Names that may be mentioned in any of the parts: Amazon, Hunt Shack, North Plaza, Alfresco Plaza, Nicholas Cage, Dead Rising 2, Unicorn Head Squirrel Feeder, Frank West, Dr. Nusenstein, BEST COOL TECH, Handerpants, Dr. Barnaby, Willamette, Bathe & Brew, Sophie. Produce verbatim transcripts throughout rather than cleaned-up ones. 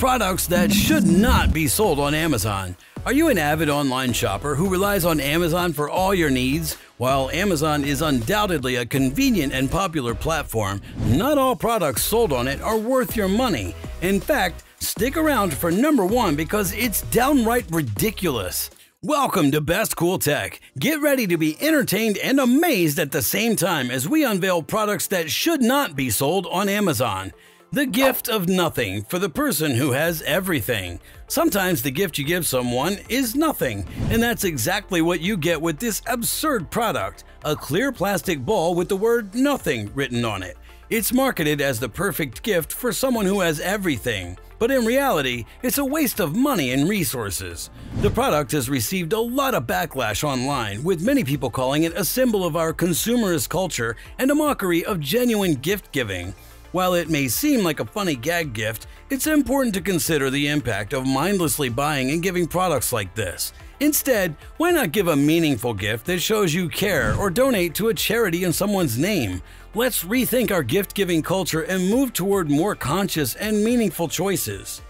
Products that should not be sold on Amazon. Are you an avid online shopper who relies on Amazon for all your needs? While Amazon is undoubtedly a convenient and popular platform, not all products sold on it are worth your money. In fact, stick around for number one because it's downright ridiculous. Welcome to BESTCOOL TECH. Get ready to be entertained and amazed at the same time as we unveil products that should not be sold on Amazon. The gift of nothing for the person who has everything. Sometimes the gift you give someone is nothing, and that's exactly what you get with this absurd product, a clear plastic ball with the word nothing written on it. It's marketed as the perfect gift for someone who has everything, but in reality, it's a waste of money and resources. The product has received a lot of backlash online, with many people calling it a symbol of our consumerist culture and a mockery of genuine gift giving. While it may seem like a funny gag gift, it's important to consider the impact of mindlessly buying and giving products like this. Instead, why not give a meaningful gift that shows you care or donate to a charity in someone's name? Let's rethink our gift-giving culture and move toward more conscious and meaningful choices.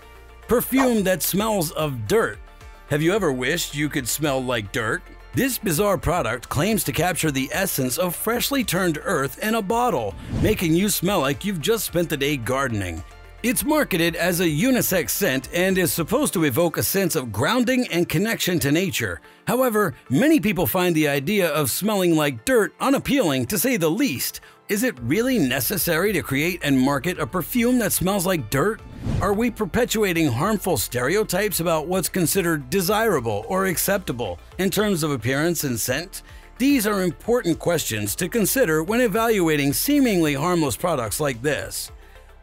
Perfume that smells of dirt. Have you ever wished you could smell like dirt? This bizarre product claims to capture the essence of freshly turned earth in a bottle, making you smell like you've just spent the day gardening. It's marketed as a unisex scent and is supposed to evoke a sense of grounding and connection to nature. However, many people find the idea of smelling like dirt unappealing, to say the least. Is it really necessary to create and market a perfume that smells like dirt? Are we perpetuating harmful stereotypes about what's considered desirable or acceptable in terms of appearance and scent? These are important questions to consider when evaluating seemingly harmless products like this.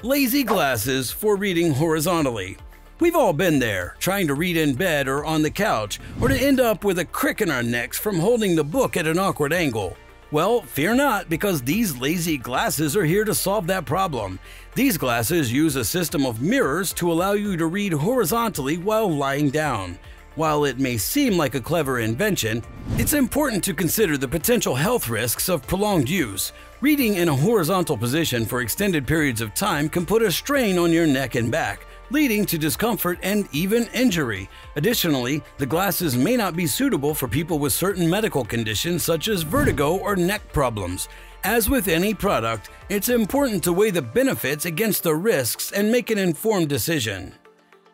Lazy glasses for reading horizontally. We've all been there, trying to read in bed or on the couch, or to end up with a crick in our necks from holding the book at an awkward angle. Well, fear not, because these lazy glasses are here to solve that problem. These glasses use a system of mirrors to allow you to read horizontally while lying down. While it may seem like a clever invention, it's important to consider the potential health risks of prolonged use. Reading in a horizontal position for extended periods of time can put a strain on your neck and back, leading to discomfort and even injury. Additionally, the glasses may not be suitable for people with certain medical conditions such as vertigo or neck problems. As with any product, it's important to weigh the benefits against the risks and make an informed decision.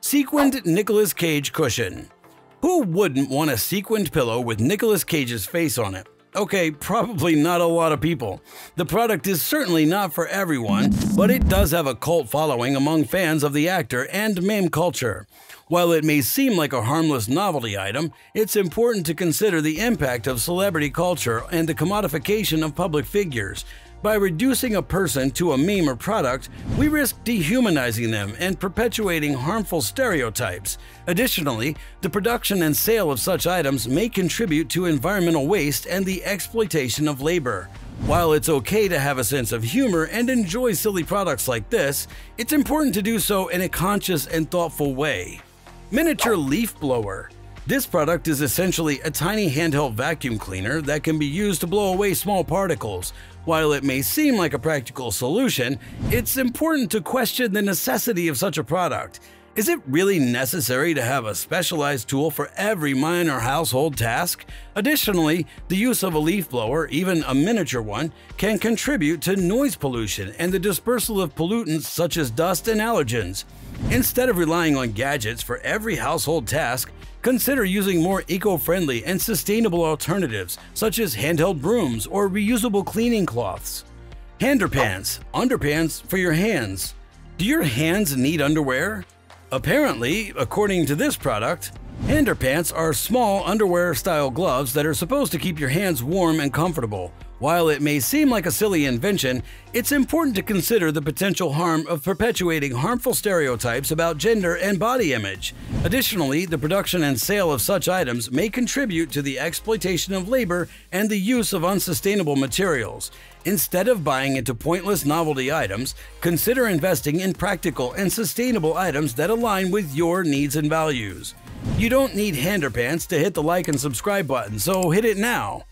Sequined Nicholas Cage cushion. Who wouldn't want a sequined pillow with Nicolas Cage's face on it? Okay, probably not a lot of people. The product is certainly not for everyone, but it does have a cult following among fans of the actor and meme culture. While it may seem like a harmless novelty item, it's important to consider the impact of celebrity culture and the commodification of public figures. By reducing a person to a meme or product, we risk dehumanizing them and perpetuating harmful stereotypes. Additionally, the production and sale of such items may contribute to environmental waste and the exploitation of labor. While it's okay to have a sense of humor and enjoy silly products like this, it's important to do so in a conscious and thoughtful way. Miniature leaf blower. This product is essentially a tiny handheld vacuum cleaner that can be used to blow away small particles. While it may seem like a practical solution, it's important to question the necessity of such a product. Is it really necessary to have a specialized tool for every minor household task? Additionally, the use of a leaf blower, even a miniature one, can contribute to noise pollution and the dispersal of pollutants such as dust and allergens. Instead of relying on gadgets for every household task, consider using more eco-friendly and sustainable alternatives, such as handheld brooms or reusable cleaning cloths. Handerpants, underpants for your hands. Do your hands need underwear? Apparently, according to this product, Handerpants are small underwear-style gloves that are supposed to keep your hands warm and comfortable. While it may seem like a silly invention, it's important to consider the potential harm of perpetuating harmful stereotypes about gender and body image. Additionally, the production and sale of such items may contribute to the exploitation of labor and the use of unsustainable materials. Instead of buying into pointless novelty items, consider investing in practical and sustainable items that align with your needs and values. You don't need Handerpants to hit the like and subscribe button, so hit it now.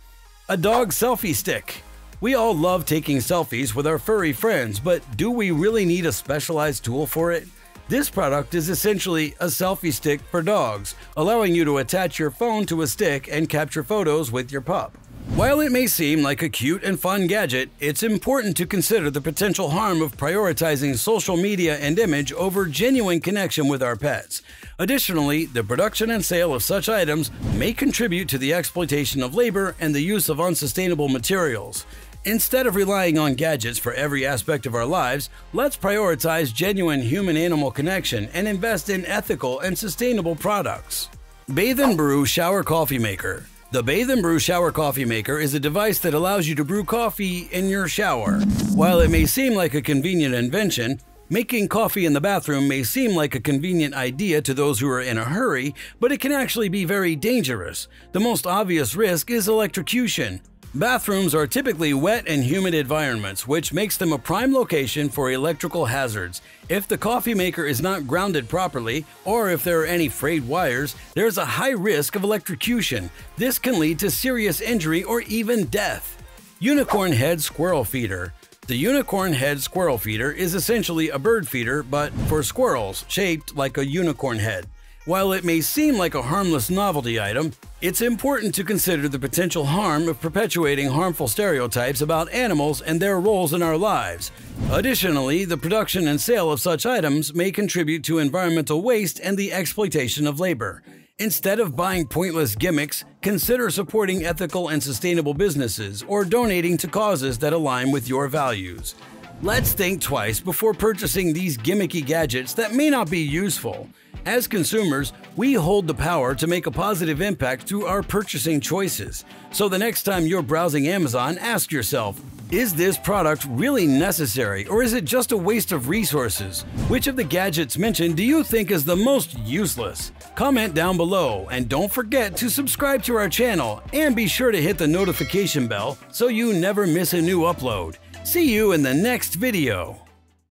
A dog selfie stick. We all love taking selfies with our furry friends, but do we really need a specialized tool for it? This product is essentially a selfie stick for dogs, allowing you to attach your phone to a stick and capture photos with your pup. While it may seem like a cute and fun gadget, it's important to consider the potential harm of prioritizing social media and image over genuine connection with our pets. Additionally, the production and sale of such items may contribute to the exploitation of labor and the use of unsustainable materials. Instead of relying on gadgets for every aspect of our lives, let's prioritize genuine human-animal connection and invest in ethical and sustainable products. Bathe and Brew Shower Coffee Maker. The Bathe and Brew Shower Coffee Maker is a device that allows you to brew coffee in your shower. While it may seem like a convenient invention, making coffee in the bathroom may seem like a convenient idea to those who are in a hurry, but it can actually be very dangerous. The most obvious risk is electrocution. Bathrooms are typically wet and humid environments, which makes them a prime location for electrical hazards. If the coffee maker is not grounded properly, or if there are any frayed wires, there is a high risk of electrocution. This can lead to serious injury or even death. Unicorn Head Squirrel Feeder. The Unicorn Head Squirrel Feeder is essentially a bird feeder, but for squirrels, shaped like a unicorn head. While it may seem like a harmless novelty item, it's important to consider the potential harm of perpetuating harmful stereotypes about animals and their roles in our lives. Additionally, the production and sale of such items may contribute to environmental waste and the exploitation of labor. Instead of buying pointless gimmicks, consider supporting ethical and sustainable businesses or donating to causes that align with your values. Let's think twice before purchasing these gimmicky gadgets that may not be useful. As consumers, we hold the power to make a positive impact through our purchasing choices. So the next time you're browsing Amazon, ask yourself, is this product really necessary, or is it just a waste of resources? Which of the gadgets mentioned do you think is the most useless? Comment down below, and don't forget to subscribe to our channel and be sure to hit the notification bell so you never miss a new upload. See you in the next video.